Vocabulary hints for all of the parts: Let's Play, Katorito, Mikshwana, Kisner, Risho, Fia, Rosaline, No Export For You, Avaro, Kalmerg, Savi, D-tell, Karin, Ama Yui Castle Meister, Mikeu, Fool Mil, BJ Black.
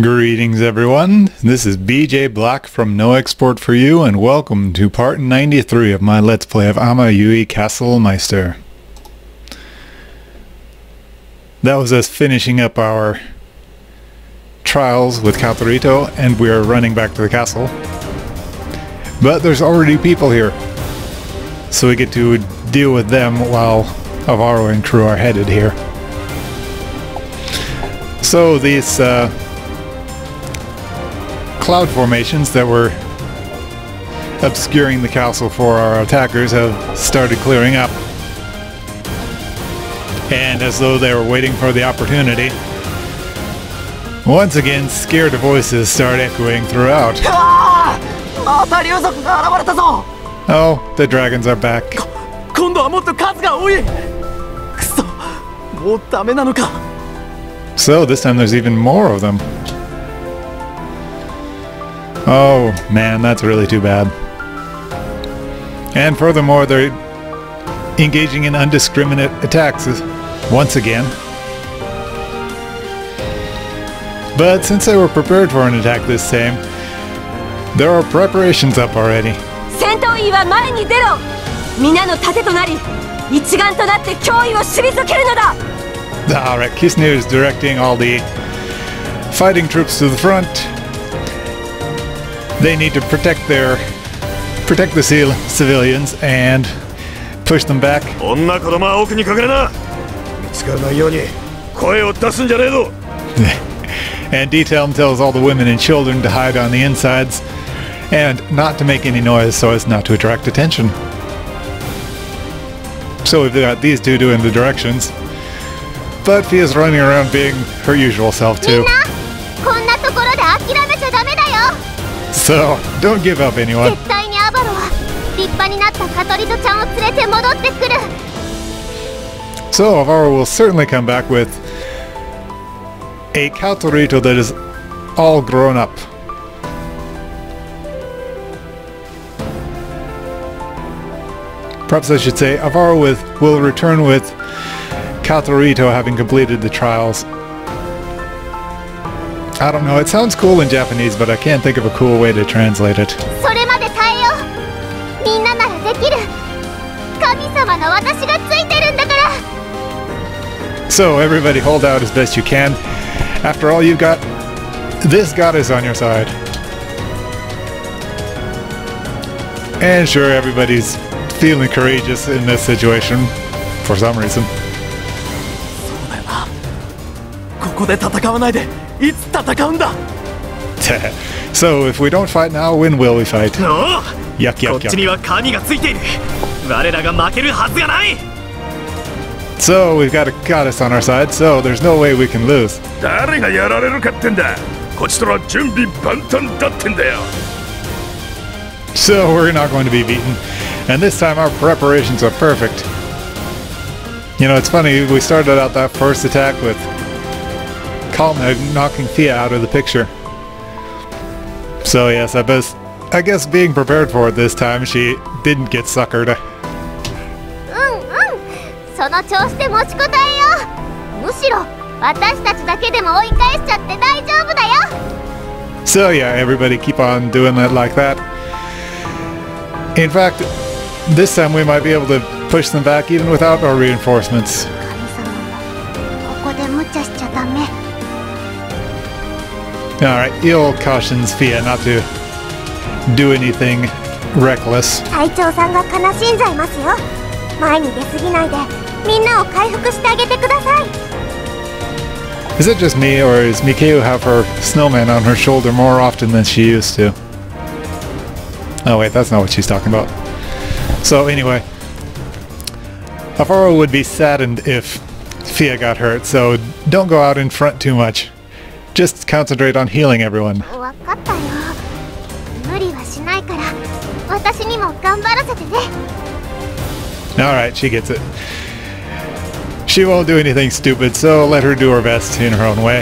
Greetings everyone, this is BJ Black from No Export For You and welcome to part 93 of my Let's Play of Ama Yui Castle Meister. That was us finishing up our trials with Katorito and we are running back to the castle. But there's already people here, so we get to deal with them while Avaro and crew are headed here. So these cloud formations that were obscuring the castle for our attackers have started clearing up. And as though they were waiting for the opportunity, once again scared voices start echoing throughout. Oh, the dragons are back. So this time there's even more of them. Oh man, that's really too bad. And furthermore, they're engaging in indiscriminate attacks once again. But since they were prepared for an attack this time, there are preparations up already. Alright, Kisner is directing all the fighting troops to the front. They need to protect the civilians and push them back. And D-tell tells all the women and children to hide on the insides and not to make any noise so as not to attract attention. So we've got these two doing the directions. But Fia's running around being her usual self too. So, don't give up anyone. So, Avaro will certainly come back with a Katorito that is all grown up. Perhaps I should say, Avaro will return with Katorito having completed the trials. I don't know, it sounds cool in Japanese, but I can't think of a cool way to translate it. So everybody hold out as best you can. After all, you've got this goddess on your side. And sure, everybody's feeling courageous in this situation, for some reason. So, if we don't fight now, when will we fight? Yuck, yuck, yuck. So, we've got a goddess on our side, so there's no way we can lose. So, we're not going to be beaten. And this time, our preparations are perfect. You know, it's funny, we started out that first attack with Kalmerg knocking Fia out of the picture. So yes, I guess being prepared for it this time, she didn't get suckered. So yeah, everybody keep on doing it like that. In fact, this time we might be able to push them back even without our reinforcements. Alright, Il cautions Fia not to do anything reckless. Is it just me, or does Mikeu have her snowman on her shoulder more often than she used to? Oh wait, that's not what she's talking about. So anyway, Avaro would be saddened if Fia got hurt, so don't go out in front too much. Just concentrate on healing everyone. Alright, she gets it. She won't do anything stupid, so let her do her best in her own way.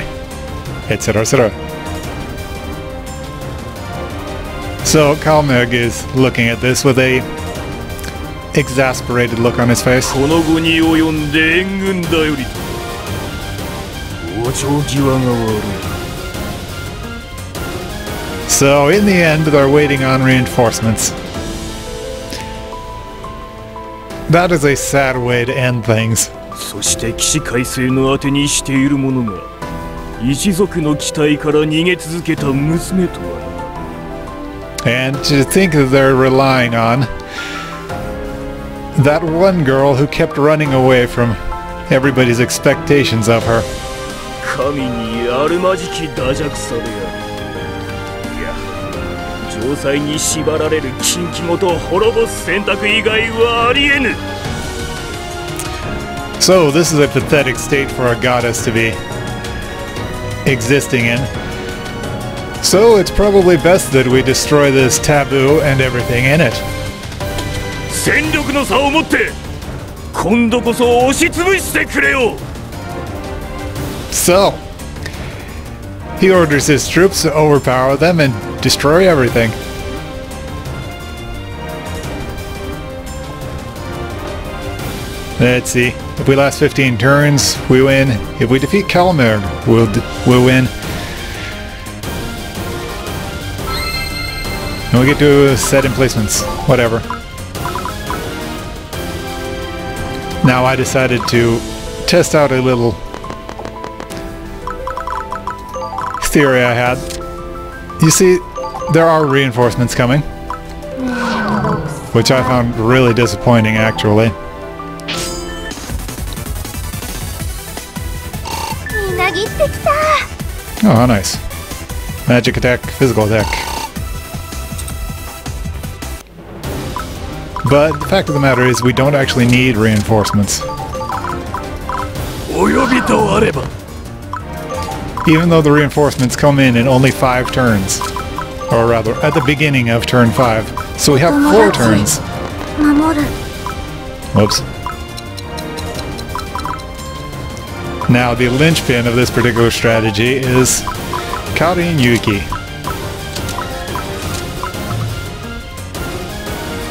Etc, etc. So Kalmerg is looking at this with a exasperated look on his face. So in the end, they're waiting on reinforcements. That is a sad way to end things. And to think that they're relying on that one girl who kept running away from everybody's expectations of her. So this is a pathetic state for a goddess to be existing in. So it's probably best that we destroy this taboo and everything in it. So he orders his troops to overpower them and destroy everything. Let's see. If we last 15 turns, we win. If we defeat Kalmerg, we'll win. And we get to set emplacements. Whatever. Now I decided to test out a little theory I had. You see, there are reinforcements coming, which I found really disappointing, actually. Oh, how nice. Magic attack, physical attack. But the fact of the matter is we don't actually need reinforcements. Even though the reinforcements come in only 5 turns. Or rather, at the beginning of turn 5. So we have 4 turns. Whoops. Now the linchpin of this particular strategy is Karin Yuki.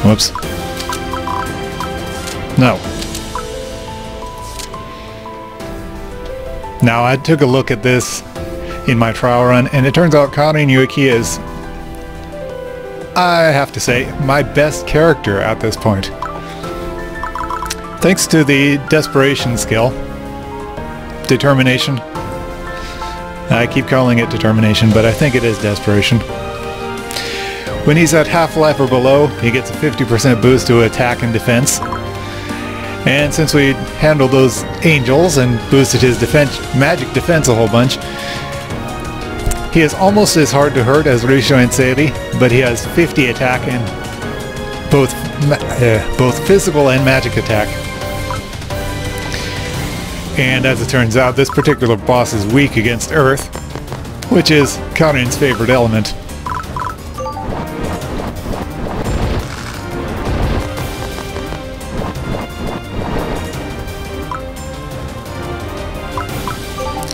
Whoops. No. Now I took a look at this in my trial run, and it turns out Karin Yuki is, I have to say, my best character at this point. Thanks to the desperation skill. Determination. I keep calling it determination, but I think it is desperation. When he's at half life or below, he gets a 50% boost to attack and defense. And since we handled those angels and boosted his defense, magic defense a whole bunch, he is almost as hard to hurt as Risho and Savi, but he has 50 attack and both physical and magic attack. And as it turns out, this particular boss is weak against Earth, which is Karin's favorite element.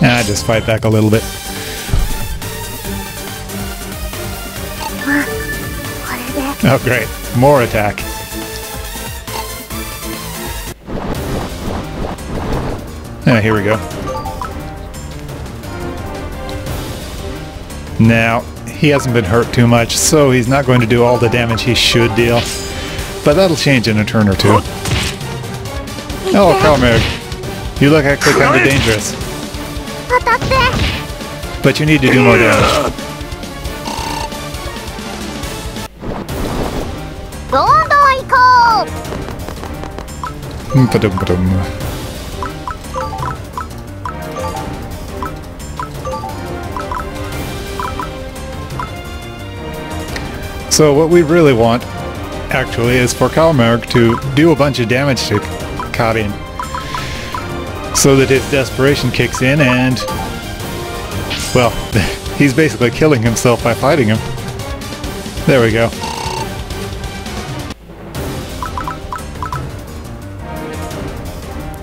Ah, just fight back a little bit. Oh great, more attack. Ah, here we go. Now, he hasn't been hurt too much, so he's not going to do all the damage he should deal. But that'll change in a turn or two. Oh, Kalmerg. You look actually kind of dangerous. But you need to do more damage. So what we really want, actually, is for Kalmerg to do a bunch of damage to Karin, so that his desperation kicks in and, well, he's basically killing himself by fighting him. There we go.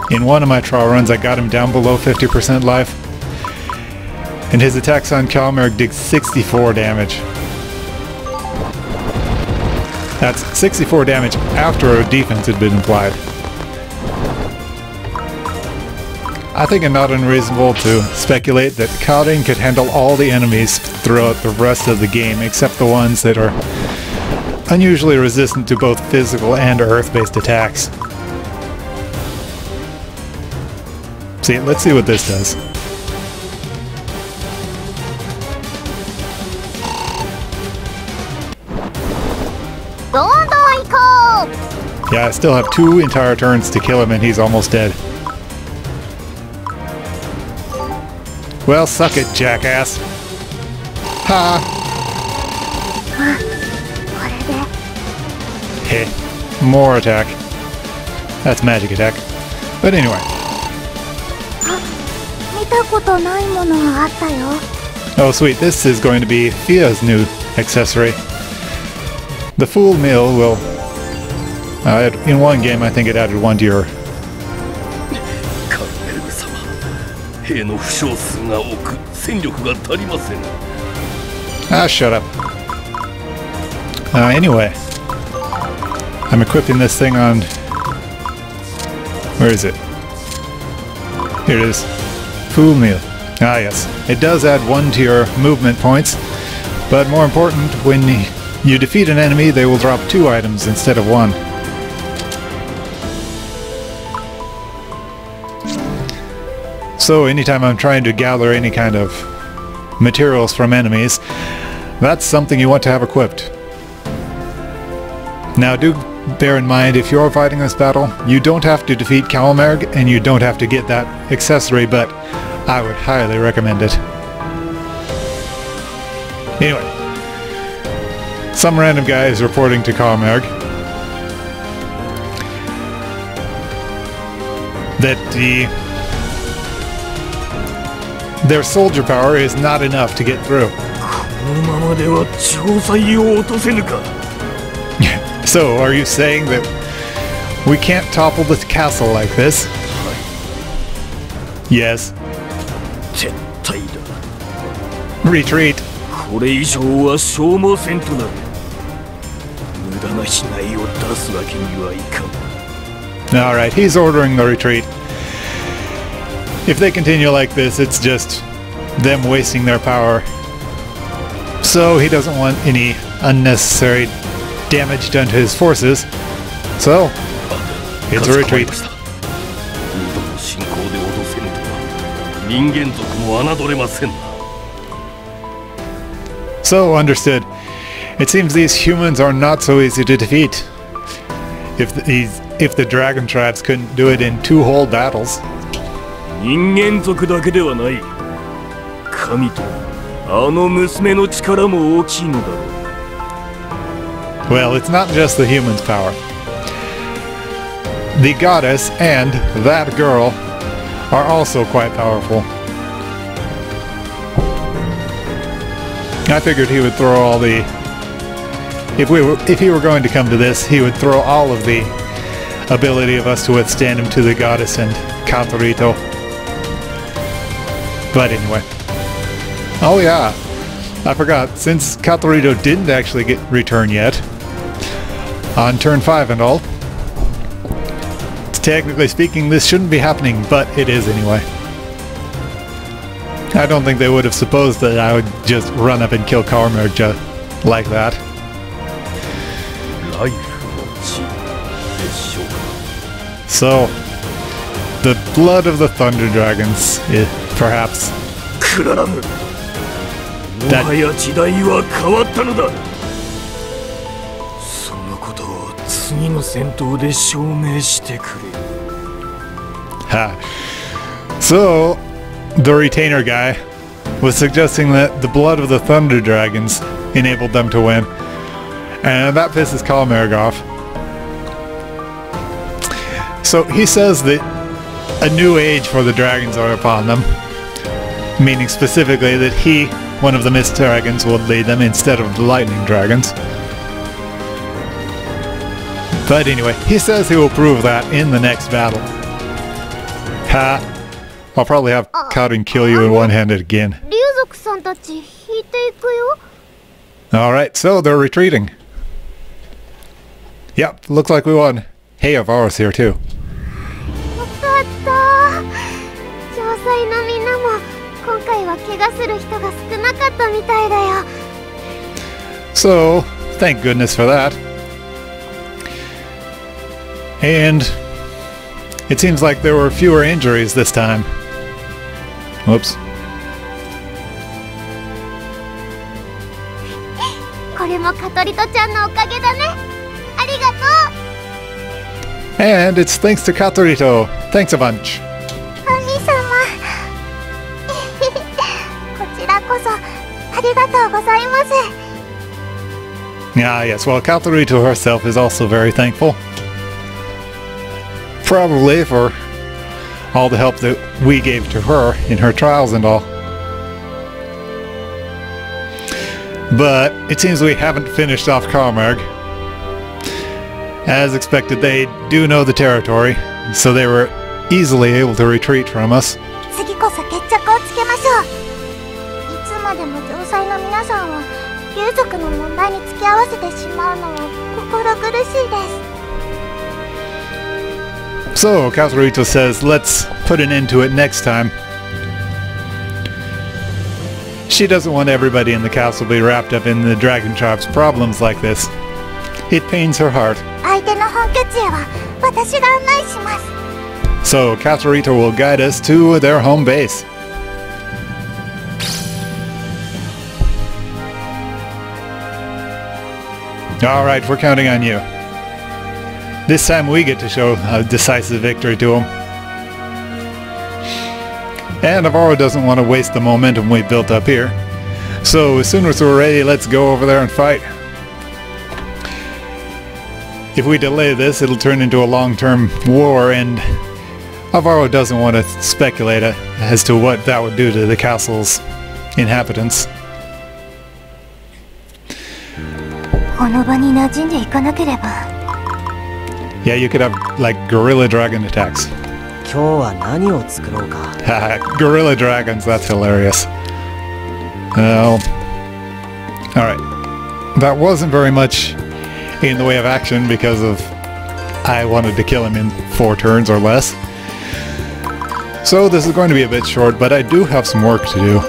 In one of my trial runs, I got him down below 50% life, and his attacks on Kalmerg did 64 damage. That's 64 damage after a defense had been applied. I think it's not unreasonable to speculate that Karin could handle all the enemies throughout the rest of the game, except the ones that are unusually resistant to both physical and earth-based attacks. See, let's see what this does. Yeah, I still have 2 entire turns to kill him and he's almost dead. Well, suck it, jackass. Ha! Heh. More attack. That's magic attack. But anyway. Oh sweet, this is going to be Fia's new accessory. The Fool Mil will... in one game, I think it added 1 to your... Ah, shut up. Anyway. I'm equipping this thing on... Where is it? Here it is. Fool Mil. Ah, yes. It does add 1 to your movement points, but more important, when you defeat an enemy, they will drop 2 items instead of 1. So anytime I'm trying to gather any kind of materials from enemies, that's something you want to have equipped. Now do bear in mind, if you're fighting this battle, you don't have to defeat Kalmerg and you don't have to get that accessory, but I would highly recommend it. Anyway, some random guy is reporting to Kalmerg that their soldier power is not enough to get through. So, are you saying that we can't topple the castle like this? Yes. Retreat. Alright, he's ordering the retreat. If they continue like this, it's just them wasting their power. So he doesn't want any unnecessary damage done to his forces. So, it's a retreat. So, understood. It seems these humans are not so easy to defeat. If the dragon tribes couldn't do it in 2 whole battles. Well, it's not just the human's power. The goddess and that girl are also quite powerful. I figured he would throw all the... If he were going to come to this, he would throw all of the ability of us to withstand him to the goddess and Katorito. But anyway. Oh yeah, I forgot, since Katorito didn't actually get return yet, on turn 5 and all, technically speaking this shouldn't be happening, but it is anyway. I don't think they would have supposed that I would just run up and kill Kalmerg just like that. So, the blood of the Thunder Dragons, perhaps. Ha. So, the retainer guy was suggesting that the blood of the Thunder Dragons enabled them to win. And that pisses Kalmerg off. So he says that a new age for the dragons are upon them, meaning specifically that he, one of the mist dragons, will lead them instead of the lightning dragons. But anyway, he says he will prove that in the next battle. Ha! I'll probably have Karin kill you in one-handed again. Alright, so they're retreating. Yep, looks like we won. Hey, Avaro's here too. 祭のみんなも今回は怪我する人が少なかったみたいだよ。 So, thank goodness for that. And it seems like there were fewer injuries this time. Whoops. これもカトリトちゃんのおかげだね。ありがとう。 And it's thanks to Katorito. Thanks a bunch. 神様。こちらこそありがとうございます。 Ah, yes. Well, Katorito herself is also very thankful. Probably for all the help that we gave to her in her trials and all. But it seems we haven't finished off Kalmerg. As expected, they do know the territory, so they were easily able to retreat from us. So, Katorito says, let's put an end to it next time. She doesn't want everybody in the castle to be wrapped up in the Dragon Tribe's problems like this. It pains her heart. So, Katorito will guide us to their home base. Alright, we're counting on you. This time we get to show a decisive victory to him. And Avaro doesn't want to waste the momentum we've built up here. So as soon as we're ready, let's go over there and fight. If we delay this, it'll turn into a long-term war, and Avaro doesn't want to speculate as to what that would do to the castle's inhabitants. Yeah, you could have, like, gorilla dragon attacks. Gorilla dragons, that's hilarious. Alright. That wasn't very much in the way of action because of I wanted to kill him in 4 turns or less. So this is going to be a bit short, but I do have some work to do.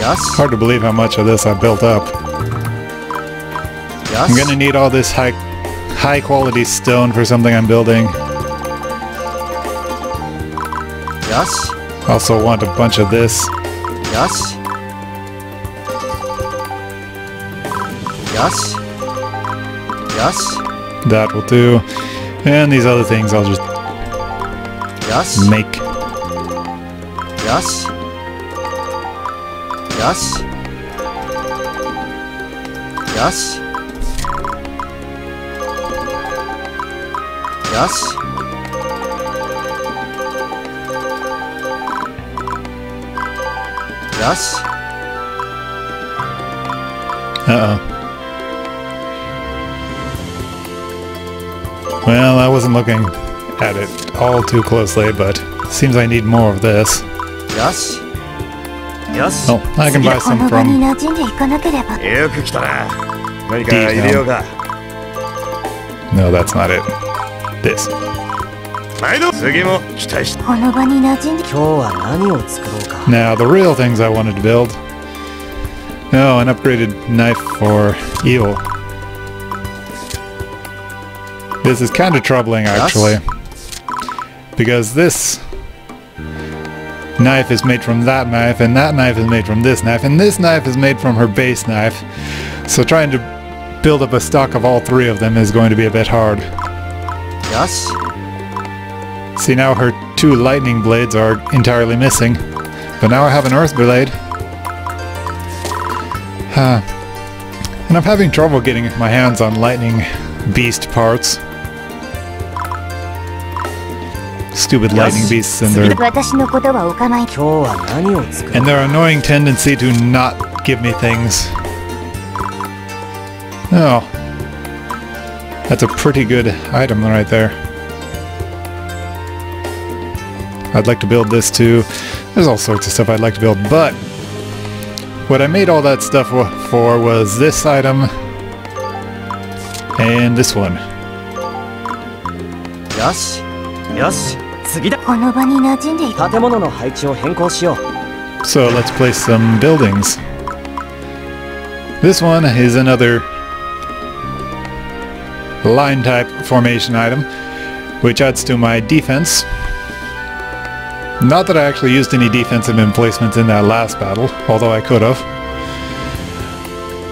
Yes. Hard to believe how much of this I built up. I'm gonna need all this high quality stone for something I'm building. Yes. Also want a bunch of this. Yes. Yes. Yes. That will do. And these other things I'll just yes. Make. Yes. Yes. Yes. Yes. Yes. Uh-oh. Well, I wasn't looking at it all too closely, but it seems I need more of this. Yes. Yes. Oh, I can buy some from D-tell. No, that's not it. This. Now the real things I wanted to build. Oh, an upgraded knife for eel. This is kind of troubling actually, because this knife is made from that knife is made from this knife is made from her base knife. So trying to build up a stock of all 3 of them is going to be a bit hard. Yes. See, now her 2 lightning blades are entirely missing, but now I have an earth blade. And I'm having trouble getting my hands on lightning beast parts. Stupid lightning beasts and their annoying tendency to not give me things. Oh. That's a pretty good item right there. I'd like to build this too. There's all sorts of stuff I'd like to build, but what I made all that stuff for was this item and this one. Yes. So let's place some buildings. This one is another line type formation item, which adds to my defense. Not that I actually used any defensive emplacements in that last battle, although I could have.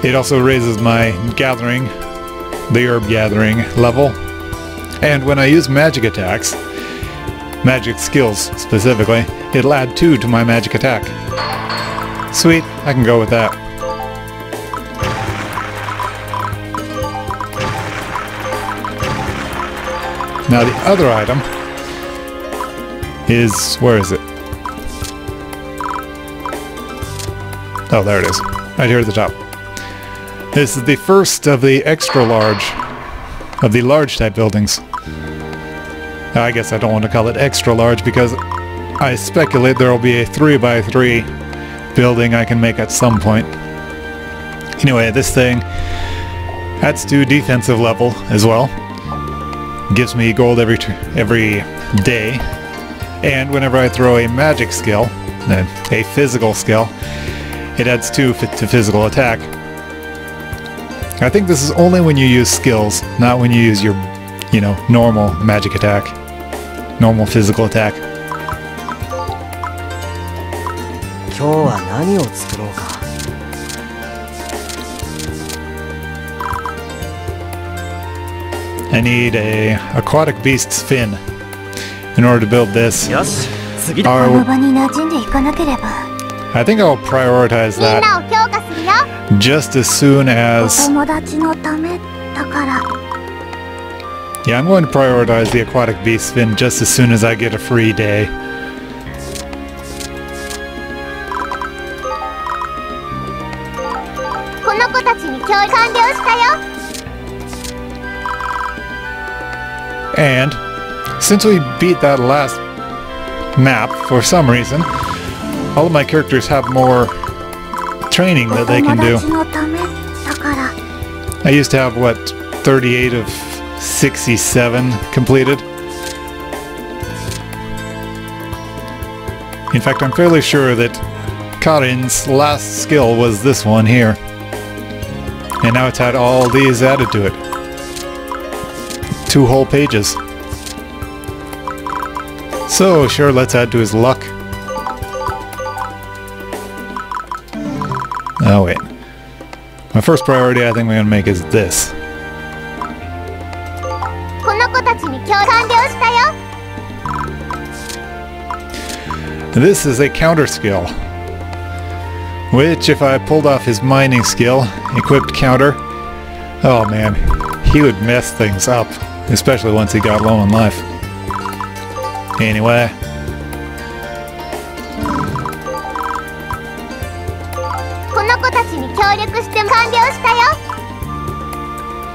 It also raises my gathering, the herb gathering level. And when I use magic attacks, magic skills specifically, it'll add 2 to my magic attack. Sweet, I can go with that. Now the other item is... where is it? Oh, there it is. Right here at the top. This is the first of the extra large, of the large type buildings. I guess I don't want to call it extra large because I speculate there will be a 3x3 building I can make at some point. Anyway, this thing adds to defensive level as well. Gives me gold every day. And whenever I throw a magic skill, a physical skill, it adds 2 to physical attack. I think this is only when you use skills, not when you use your, you know, normal magic attack. Normal physical attack. I need a aquatic beast's fin in order to build this. Yes. I think I'll prioritize that just as soon as... yeah, I'm going to prioritize the aquatic beast's fin just as soon as I get a free day. And since we beat that last map for some reason, all of my characters have more training that they can do. I used to have, what, 38 of 67 completed. In fact, I'm fairly sure that Karin's last skill was this one here. And now it's had all these added to it. 2 whole pages. So sure, let's add to his luck. Oh wait. My first priority I think we're gonna make is this. This is a counter skill, which if I pulled off his mining skill, equipped counter, oh man, he would mess things up, especially once he got low on life. Anyway.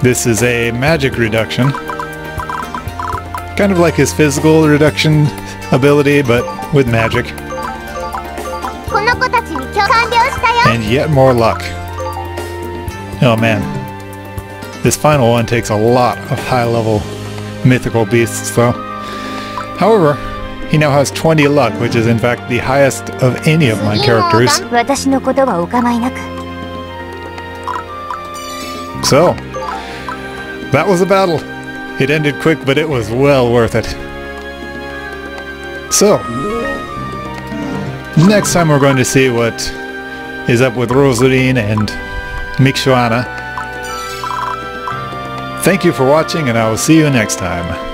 This is a magic reduction. Kind of like his physical reduction ability, but with magic. And yet more luck. Oh man. This final one takes a lot of high-level mythical beasts, though. However, he now has 20 luck, which is in fact the highest of any of my characters. So, that was a battle. It ended quick, but it was well worth it. So, next time we're going to see what is up with Rosaline and Mikshwana. Thank you for watching, and I will see you next time.